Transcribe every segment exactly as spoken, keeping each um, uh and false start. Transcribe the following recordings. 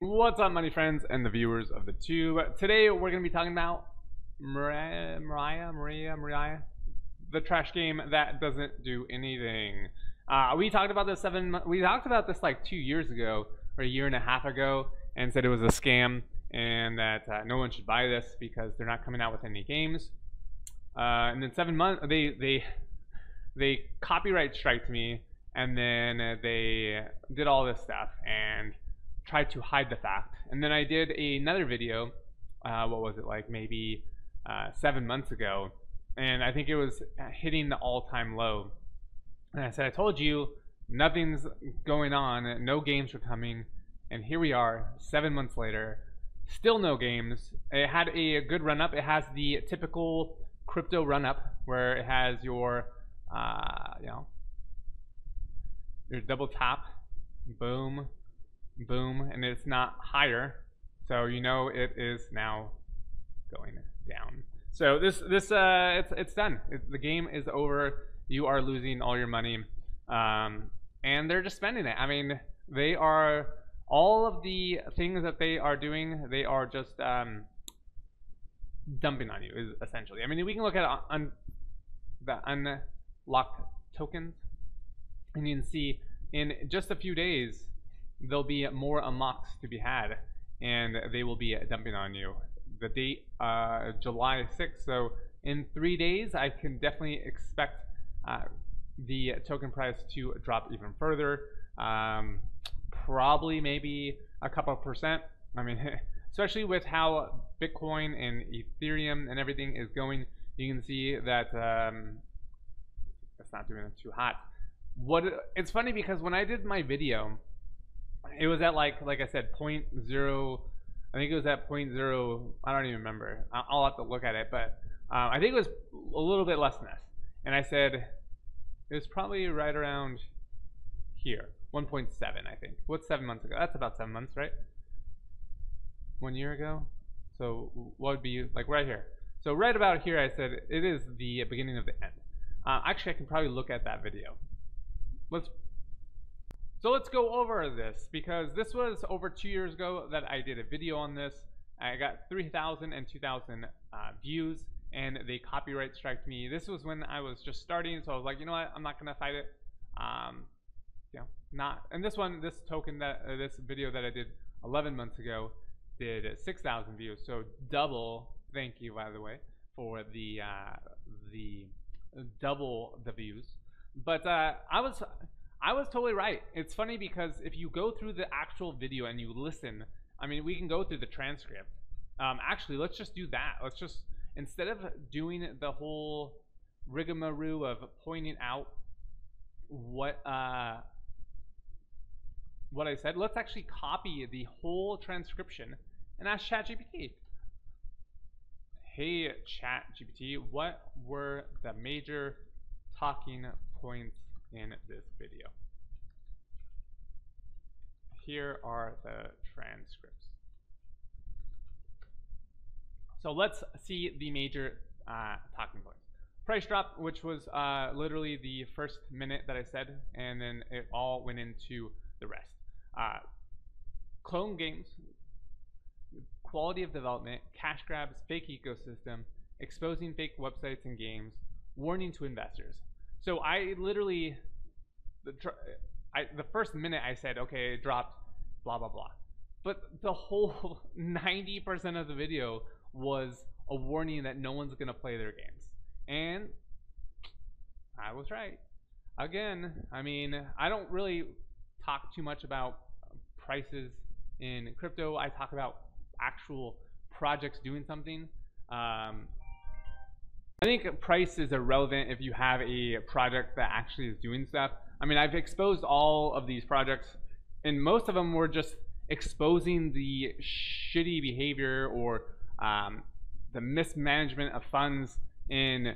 What's up, money friends and the viewers of the tube? Today we're going to be talking about Myria, Myria, Myria, Myria, the trash game that doesn't do anything. Uh, we talked about this seven. We talked about this like two years ago or a year and a half ago, and said it was a scam and that uh, no one should buy this because they're not coming out with any games. Uh, and then seven months they they they copyright striked me, and then they did all this stuff and tried to hide the fact. And then I did another video, uh, what was it, like maybe uh, seven months ago, and I think it was hitting the all-time low, and I said, I told you nothing's going on, no games were coming, and here we are seven months later, still no games. It had a good run-up. It has the typical crypto run-up where it has your uh, you know, your double tap, boom boom, and it's not higher, so you know it is now going down. So this this uh it's, it's done. It, the game is over. You are losing all your money, um and they're just spending it. I mean, they are, all of the things that they are doing, they are just um dumping on you, is essentially. I mean, we can look at on the unlocked tokens, and you can see in just a few days there'll be more unlocks to be had, and they will be dumping on you. The date, uh, July sixth, so in three days I can definitely expect uh, the token price to drop even further, um, probably maybe a couple percent. I mean, especially with how Bitcoin and Ethereum and everything is going, you can see that um, it's not doing it too hot. What, it's funny because when I did my video, it was at like like I said point zero, I think it was at point zero, I don't even remember, I'll have to look at it, but uh, I think it was a little bit less than this, and I said it was probably right around here, one point seven, I think. What's seven months ago? That's about seven months, right? One year ago, so what would be like right here? So right about here I said it is the beginning of the end. Uh, actually, I can probably look at that video. Let's So let's go over this, because this was over two years ago that I did a video on this. I got three thousand and two thousand uh, views, and they copyright striked me. This was when I was just starting, so I was like, you know what, I'm not gonna fight it. Um, you know, not. And this one, this token that uh, this video that I did eleven months ago did six thousand views, so double. Thank you, by the way, for the uh, the double the views. But uh, I was. I was totally right. It's funny because if you go through the actual video and you listen, I mean, we can go through the transcript. Um, actually, let's just do that. Let's just, instead of doing the whole rigmarole of pointing out what uh, what I said, let's actually copy the whole transcription and ask ChatGPT. Hey, ChatGPT, what were the major talking points in this video? Here are the transcripts. So let's see the major uh, talking points. Price drop, which was uh, literally the first minute that I said, and then it all went into the rest. Uh, clone games, quality of development, cash grabs, fake ecosystem, exposing fake websites and games, warning to investors. So I literally, the, I, the first minute I said, okay, it dropped, blah, blah, blah. But the whole ninety percent of the video was a warning that no one's going to play their games. And I was right. Again, I mean, I don't really talk too much about prices in crypto. I talk about actual projects doing something. Um, I think price is irrelevant if you have a project that actually is doing stuff. I mean, I've exposed all of these projects, and most of them were just exposing the shitty behavior or um, the mismanagement of funds in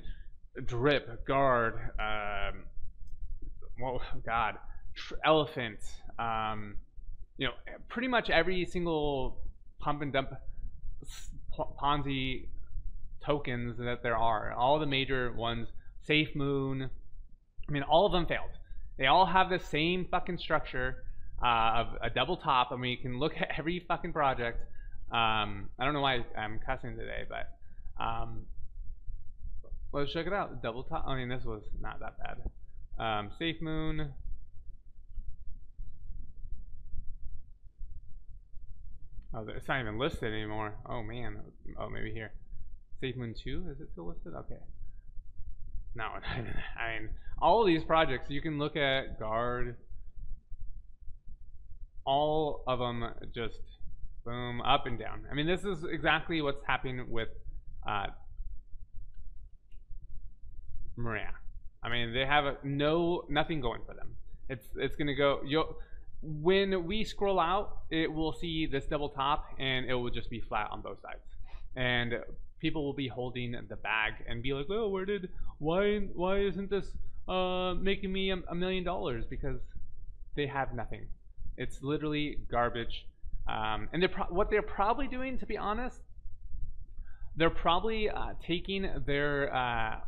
Drip, Guard, um, well, God, Elephant, um, you know, pretty much every single pump and dump Ponzi tokens that there are, all the major ones, SafeMoon. I mean, all of them failed. They all have the same fucking structure. uh, of a double top, and we can look at every fucking project. Um, I don't know why I'm cussing today, but um, let's check it out. Double top. I mean, this was not that bad. Um, SafeMoon. Oh, it's not even listed anymore. Oh man. Oh, maybe here. SafeMoon two, is it still listed? Okay. No, I mean, all of these projects you can look at, guard, all of them, just boom, up and down. I mean, this is exactly what's happening with uh, Myria. I mean, they have a, no nothing going for them. It's it's gonna go. You'll, when we scroll out, it will see this double top, and it will just be flat on both sides, and people will be holding the bag and be like, oh, where did, why, why isn't this uh, making me a, a million dollars? Because they have nothing. It's literally garbage. Um, and they're pro what they're probably doing, to be honest, they're probably uh, taking their uh,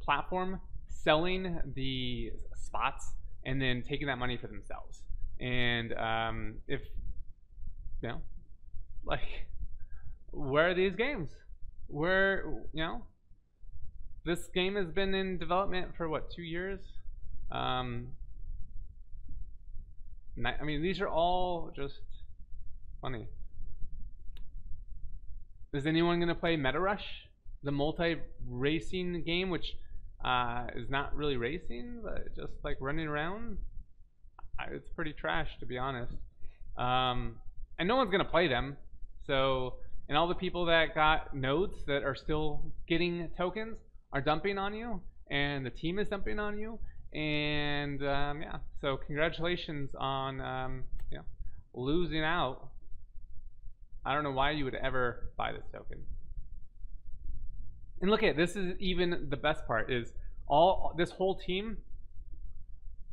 platform, selling the spots, and then taking that money for themselves. And um, if, you know, like, where are these games? Where, you know, this game has been in development for what, two years? Um, I mean, these are all just funny. Is anyone going to play Meta Rush, the multi-racing game, which uh, is not really racing, but just like running around? It's pretty trash, to be honest. Um, and no one's going to play them, so. And all the people that got nodes that are still getting tokens are dumping on you, and the team is dumping on you, and um, yeah. So congratulations on um, you know, losing out. I don't know why you would ever buy this token. And look at this, is even the best part is all this whole team,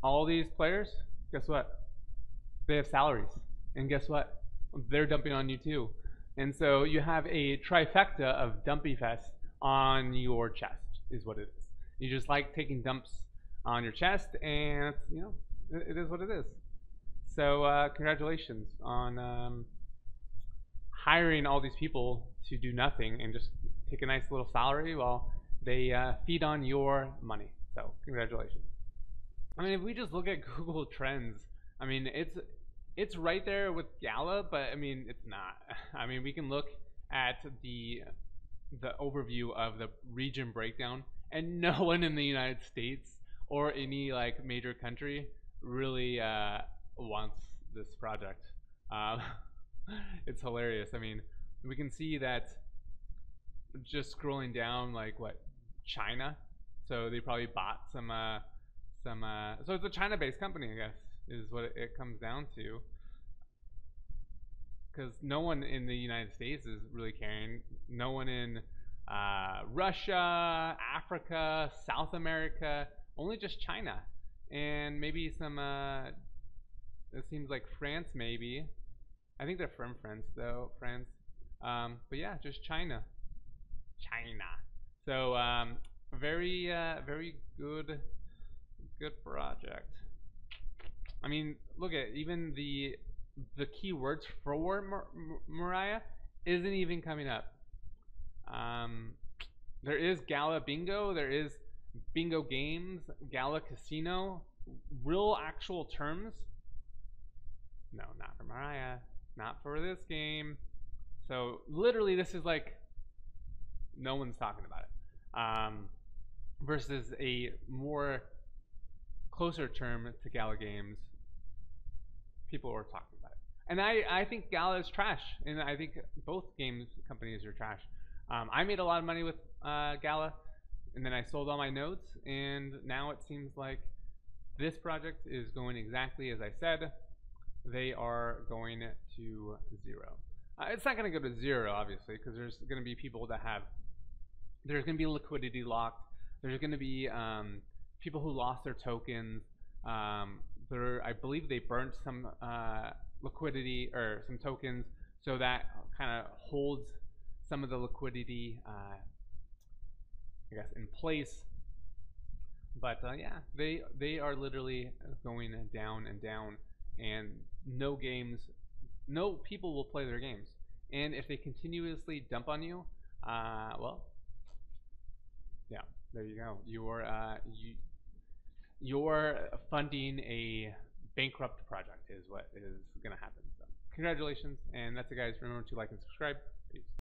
all these players. Guess what? They have salaries, and guess what? They're dumping on you too. And so you have a trifecta of dumpy fest on your chest, is what it is. You just like taking dumps on your chest, and you know, it is what it is. So uh, congratulations on um, hiring all these people to do nothing and just take a nice little salary while they uh, feed on your money. So congratulations. I mean, if we just look at Google Trends, I mean, it's It's right there with Gala, but I mean, it's not. I mean, we can look at the the overview of the region breakdown, and no one in the United States or any like major country really uh, wants this project. Um, it's hilarious. I mean, we can see that just scrolling down, like what, China. So they probably bought some uh, some. Uh, so it's a China-based company, I guess, is what it comes down to, because no one in the United States is really caring. No one in uh, Russia, Africa, South America, only just China, and maybe some. Uh, it seems like France, maybe. I think they're from France, though. France, um, but yeah, just China, China. So um, very, uh, very good, good project. I mean, look at even the the keywords for Myria isn't even coming up. Um, there is Gala Bingo, there is Bingo Games, Gala Casino, real actual terms. No, not for Myria, not for this game. So literally, this is like no one's talking about it. Um, versus a more closer term to Gala Games, people are talking about it. And I, I think Gala is trash, and I think both games companies are trash. Um, I made a lot of money with uh, Gala, and then I sold all my nodes, and now it seems like this project is going exactly as I said. They are going to zero. Uh, it's not going to go to zero, obviously, because there's going to be people that have, there's going to be liquidity locked, there's going to be um, people who lost their tokens. Um, There, I believe they burnt some uh, liquidity or some tokens, so that kind of holds some of the liquidity, uh, I guess, in place. But uh, yeah, they they are literally going down and down, and no games, no people will play their games. And if they continuously dump on you, uh, well, yeah, there you go. You're uh, you, you're funding a bankrupt project is what is going to happen. So congratulations, and that's it, guys. Remember to like and subscribe. Peace.